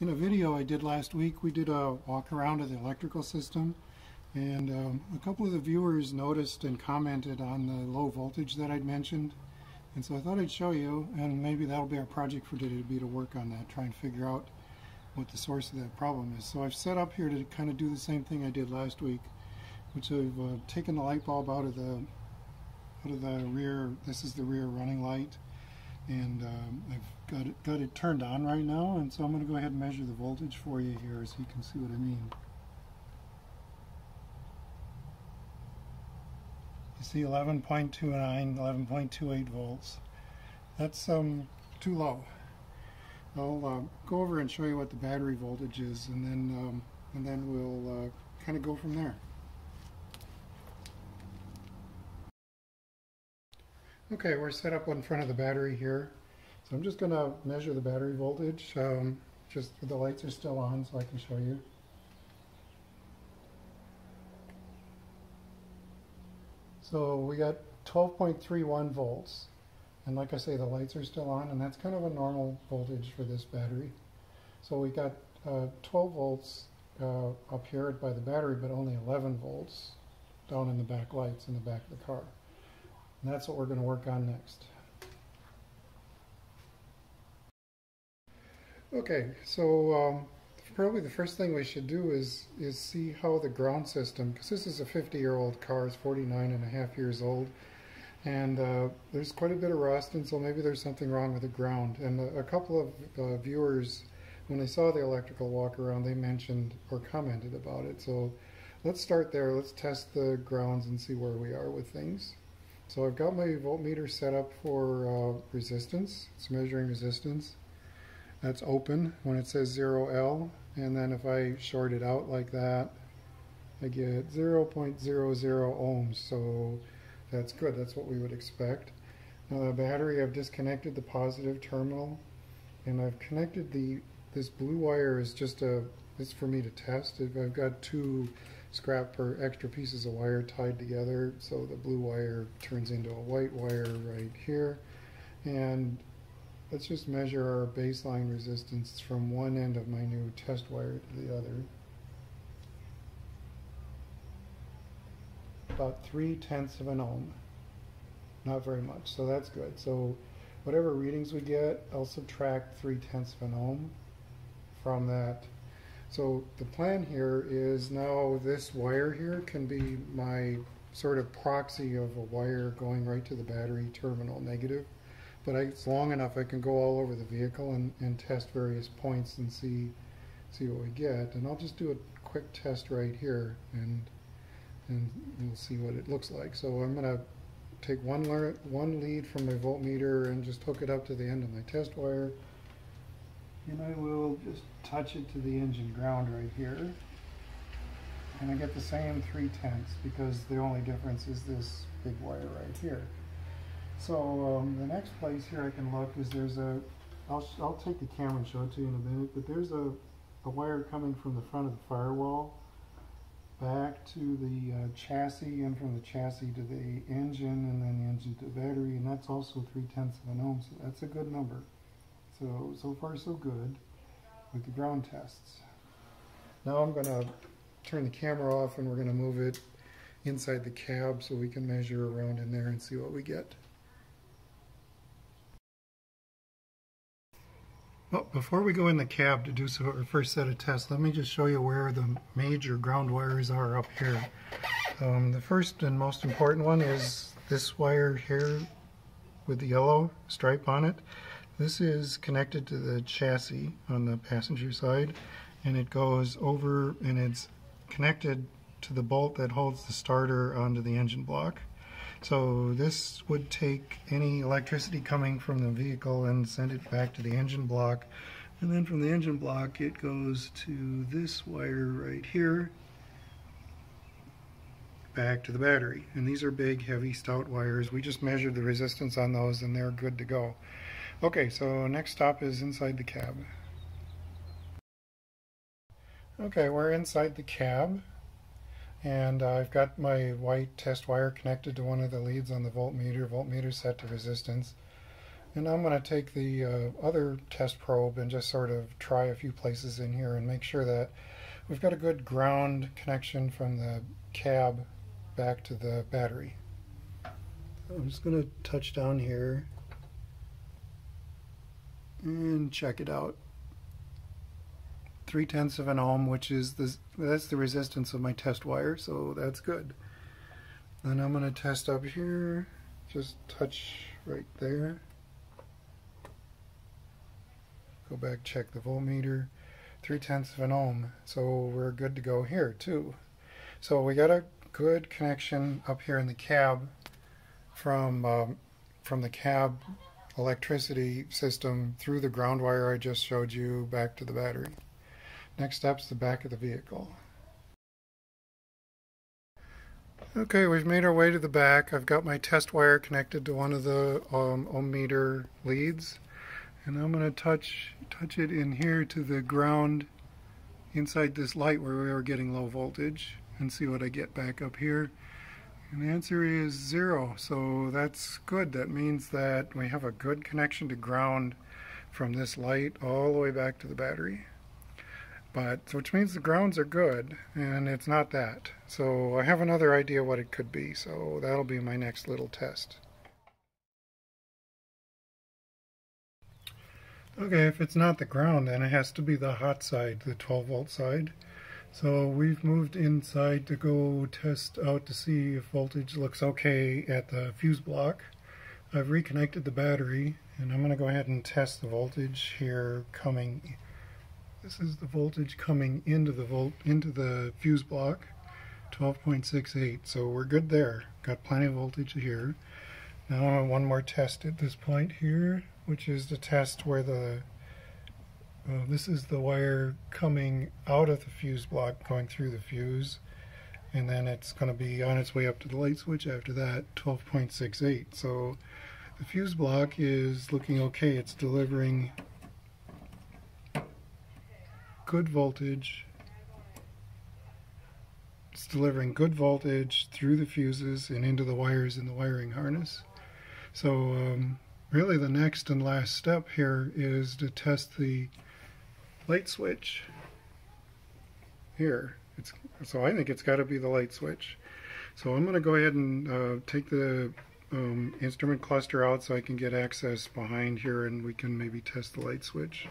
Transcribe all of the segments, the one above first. In a video I did last week, we did a walk around of the electrical system, and a couple of the viewers noticed and commented on the low voltage that I'd mentioned, and so I thought I'd show you, and maybe that'll be our project for today, to work on that, try and figure out what the source of that problem is. So I've set up here to kind of do the same thing I did last week, which I've taken the light bulb out of the rear. This is the rear running light, and I've got it turned on right now, and so I'm going to go ahead and measure the voltage for you here so you can see what I mean. You see 11.29, 11.28 volts. That's too low. I'll go over and show you what the battery voltage is, and then we'll kind of go from there. Okay, we're set up in front of the battery here, so I'm just going to measure the battery voltage. Just the lights are still on, so I can show you. So we got 12.31 volts, and like I say, the lights are still on, and that's kind of a normal voltage for this battery. So we got 12 volts up here by the battery, but only 11 volts down in the back lights in the back of the car. And that's what we're going to work on next. Okay, so probably the first thing we should do is see how the ground system, because this is a 50-year-old car, it's 49 and a half years old, and there's quite a bit of rust, and so maybe there's something wrong with the ground. And a couple of viewers, when they saw the electrical walk around, they mentioned or commented about it. So let's start there, let's test the grounds and see where we are with things. So I've got my voltmeter set up for resistance. It's measuring resistance. That's open when it says 0L, and then if I short it out like that, I get 0.00 ohms, so that's good, that's what we would expect. Now the battery, I've disconnected the positive terminal, and I've connected this blue wire is just it's for me to test. I've got two scrap or extra pieces of wire tied together, so the blue wire turns into a white wire right here, and let's just measure our baseline resistance from one end of my new test wire to the other. About 0.3 ohm, not very much, so that's good. So whatever readings we get, I'll subtract 0.3 ohm from that. So the plan here is, now this wire here can be my sort of proxy of a wire going right to the battery terminal negative, but it's long enough I can go all over the vehicle and test various points and see what we get. And I'll just do a quick test right here, and we'll see what it looks like. So I'm going to take one lead from my voltmeter and just hook it up to the end of my test wire. And I will just touch it to the engine ground right here, and I get the same 0.3 because the only difference is this big wire right here. So the next place here I can look is there's a, I'll take the camera and show it to you in a minute, but there's a wire coming from the front of the firewall back to the chassis, and from the chassis to the engine, and then the engine to the battery, and that's also 0.3 ohm, so that's a good number. So far so good with the ground tests. Now I'm going to turn the camera off, and we're going to move it inside the cab so we can measure around in there and see what we get. Well, before we go in the cab to do our first set of tests, let me just show you where the major ground wires are up here. The first and most important one is this wire here with the yellow stripe on it. This is connected to the chassis on the passenger side, and it goes over, and it's connected to the bolt that holds the starter onto the engine block. So this would take any electricity coming from the vehicle and send it back to the engine block, and then from the engine block it goes to this wire right here back to the battery. And these are big, heavy, stout wires. We just measured the resistance on those, and they're good to go. Okay, so next stop is inside the cab. Okay, we're inside the cab, and I've got my white test wire connected to one of the leads on the voltmeter set to resistance, And I'm going to take the other test probe and just sort of try a few places in here and make sure that we've got a good ground connection from the cab back to the battery. I'm just going to touch down here and check it out. 0.3 ohm, which is that's the resistance of my test wire, so that's good. And I'm going to test up here, just touch right there. Go back, check the voltmeter, 0.3 ohm, so we're good to go here too. So we got a good connection up here in the cab from the cab electricity system through the ground wire I just showed you back to the battery. Next step's the back of the vehicle. Okay, we've made our way to the back. I've got my test wire connected to one of the ohm meter leads. And I'm going to touch it in here to the ground inside this light where we were getting low voltage and see what I get back up here. And the answer is 0, so that's good. That means that we have a good connection to ground from this light all the way back to the battery. Which means the grounds are good, and it's not that. So I have another idea what it could be, so that'll be my next little test. Okay, if it's not the ground, then it has to be the hot side, the 12-volt side. So we've moved inside to go test out to see if voltage looks okay at the fuse block. I've reconnected the battery, and I'm going to go ahead and test the voltage here coming. This is the voltage coming into the fuse block, 12.68. So we're good there. Got plenty of voltage here. Now one more test at this point here, which is the test where the, this is the wire coming out of the fuse block, going through the fuse, and then it's going to be on its way up to the light switch after that, 12.68. So the fuse block is looking okay. It's delivering good voltage. It's delivering good voltage through the fuses and into the wires in the wiring harness. So, really the next and last step here is to test the light switch here. So I think it's got to be the light switch. So I'm going to go ahead and take the instrument cluster out so I can get access behind here and we can maybe test the light switch.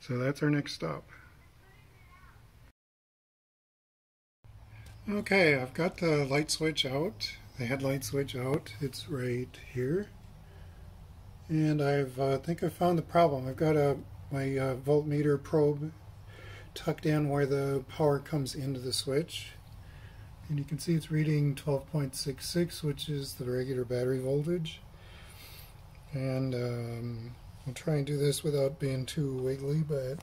So that's our next stop. Okay, I've got the light switch out, the headlight switch out. It's right here. And I think I've found the problem. I've got my voltmeter probe tucked in where the power comes into the switch. And you can see it's reading 12.66, which is the regular battery voltage. And I'll try and do this without being too wiggly, but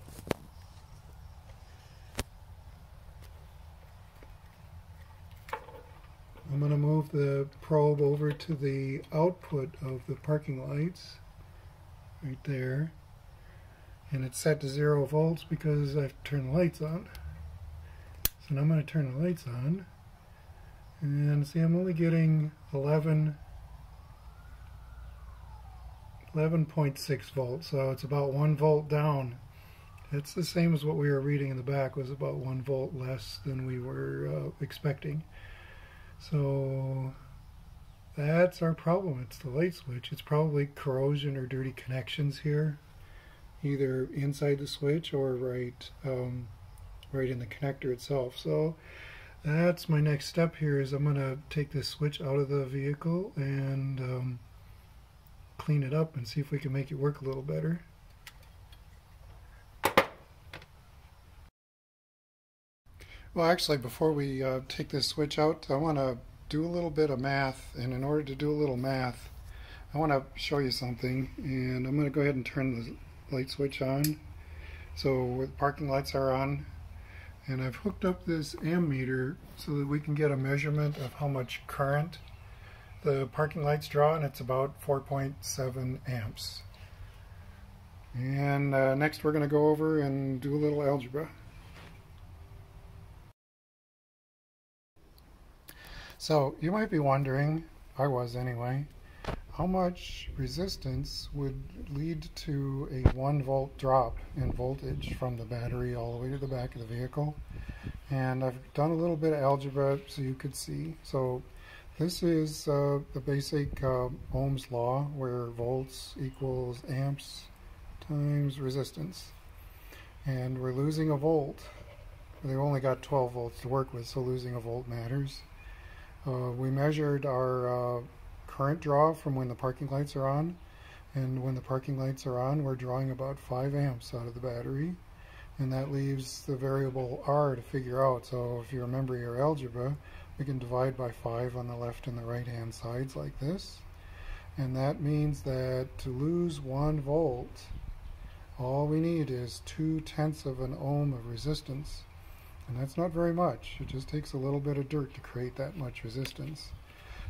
I'm going to move the probe over to the output of the parking lights, right there, and it's set to 0 volts because I've turned the lights on. So now I'm going to turn the lights on, and see I'm only getting 11.6 volts, so it's about 1 volt down. That's the same as what we were reading in the back, was about 1 volt less than we were expecting. So that's our problem. It's the light switch. It's probably corrosion or dirty connections here, either inside the switch or right in the connector itself. So that's my next step here is I'm going to take this switch out of the vehicle and clean it up and see if we can make it work a little better. Well, actually, before we take this switch out, I want to do a little bit of math, and in order to do a little math, I want to show you something, and I'm going to go ahead and turn the light switch on. So the parking lights are on, and I've hooked up this ammeter so that we can get a measurement of how much current the parking lights draw, and it's about 4.7 amps. And next we're going to go over and do a little algebra. So you might be wondering, I was anyway, how much resistance would lead to a 1 volt drop in voltage from the battery all the way to the back of the vehicle. And I've done a little bit of algebra so you could see. So this is the basic Ohm's law, where volts equals amps times resistance. And we're losing a volt. They've only got 12 volts to work with, so losing a volt matters. We measured our current draw from when the parking lights are on, and when the parking lights are on, we're drawing about 5 amps out of the battery, and that leaves the variable R to figure out. So if you remember your algebra, we can divide by 5 on the left and the right hand sides like this, and that means that to lose 1 volt, all we need is 0.2 ohm of resistance, and that's not very much. It just takes a little bit of dirt to create that much resistance.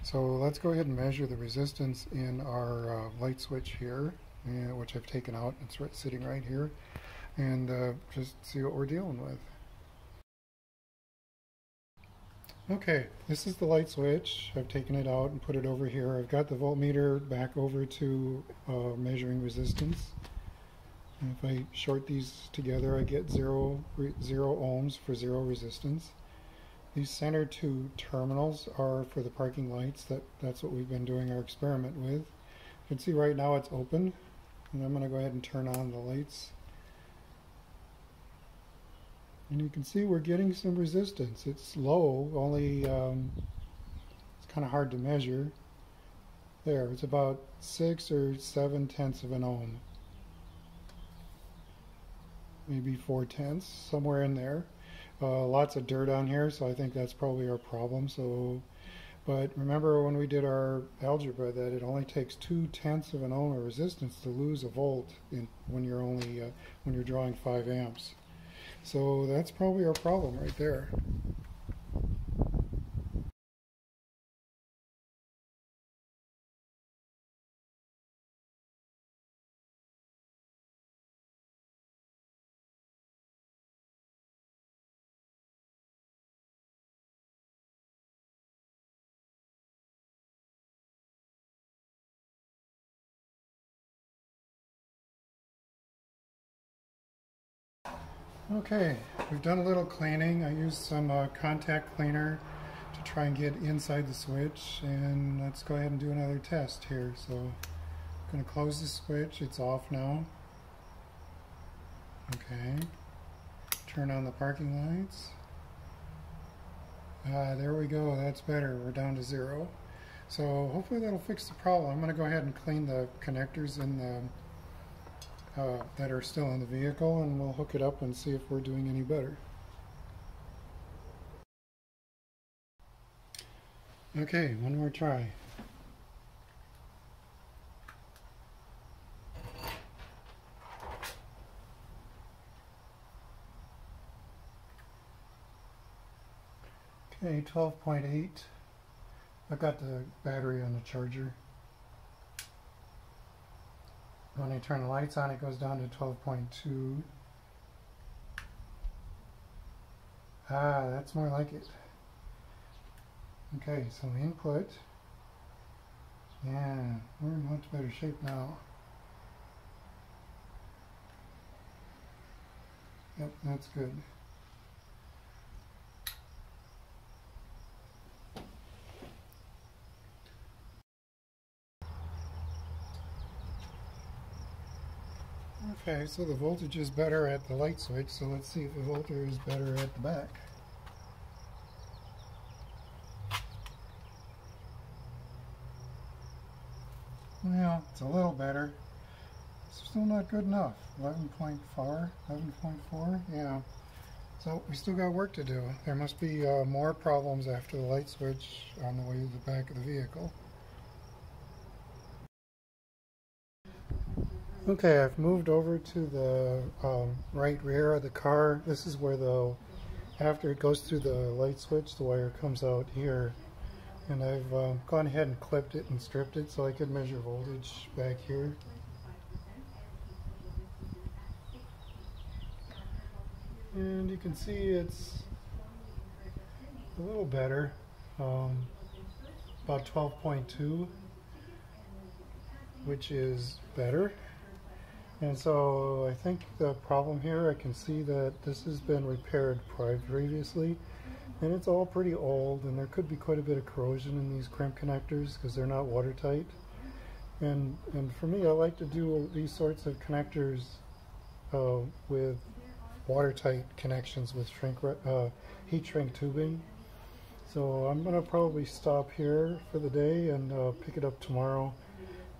So let's go ahead and measure the resistance in our light switch here, which I've taken out. It's sitting right here, and just see what we're dealing with. Okay, this is the light switch. I've taken it out and put it over here. I've got the voltmeter back over to measuring resistance. And if I short these together, I get zero ohms for zero resistance. These center two terminals are for the parking lights. That's what we've been doing our experiment with. You can see right now it's open, and I'm going to go ahead and turn on the lights. And you can see we're getting some resistance. It's low, only it's kind of hard to measure. There, it's about 6 or 7/10 of an ohm. Maybe 0.4, somewhere in there. Lots of dirt on here, so I think that's probably our problem. But remember when we did our algebra that it only takes 0.2 ohm of resistance to lose a volt when you're drawing 5 amps. So that's probably our problem right there. Okay, we've done a little cleaning. I used some contact cleaner to try and get inside the switch, and let's go ahead and do another test here. So I'm going to close the switch. It's off now. Okay, turn on the parking lights. There we go, that's better. We're down to 0. So hopefully that'll fix the problem. I'm going to go ahead and clean the connectors in the that are still in the vehicle, and we'll hook it up and see if we're doing any better. Okay, one more try. Okay, 12.8. I've got the battery on the charger. When I turn the lights on, it goes down to 12.2. Ah, that's more like it. Okay, so input. Yeah, we're in much better shape now. Yep, that's good. Okay, so the voltage is better at the light switch, so let's see if the voltage is better at the back. Well, it's a little better. It's still not good enough. 11.4, 11.4, yeah. So we still got work to do. There must be more problems after the light switch on the way to the back of the vehicle. Okay, I've moved over to the right rear of the car. This is where after it goes through the light switch, the wire comes out here. And I've gone ahead and clipped it and stripped it so I could measure voltage back here. And you can see it's a little better, about 12.2. which is better. And so I think the problem here, I can see that this has been repaired previously, and it's all pretty old, and there could be quite a bit of corrosion in these crimp connectors because they're not watertight. And for me, I like to do these sorts of connectors with watertight connections with heat shrink tubing. So I'm going to probably stop here for the day and pick it up tomorrow.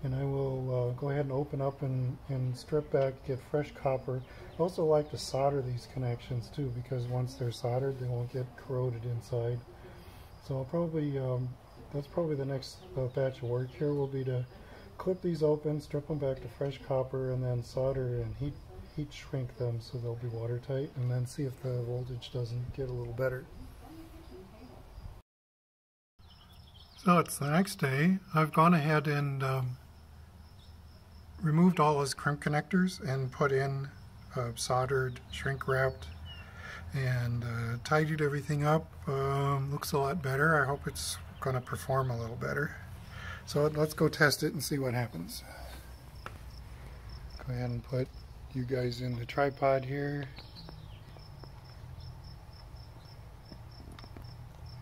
And I will go ahead and open up and strip back, get fresh copper. I also like to solder these connections too, because once they're soldered, they won't get corroded inside. So I'll probably, that's probably the next batch of work here will be to clip these open, strip them back to fresh copper, and then solder and heat shrink them so they'll be watertight, and then see if the voltage doesn't get a little better. So it's the next day. I've gone ahead and removed all those crimp connectors and put in soldered, shrink wrapped, and tidied everything up. Looks a lot better. I hope it's going to perform a little better. So let's go test it and see what happens. Go ahead and put you guys in the tripod here.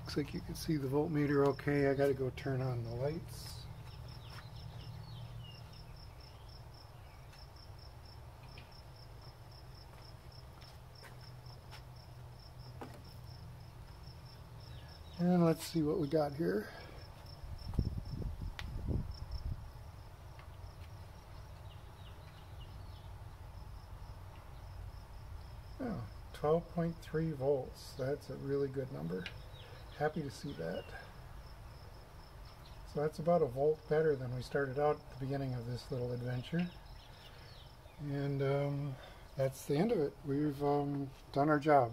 Looks like you can see the voltmeter okay. I gotta go turn on the lights. And let's see what we got here. Oh, 12.3 volts. That's a really good number. Happy to see that. So that's about a volt better than we started out at the beginning of this little adventure. And that's the end of it. We've done our job.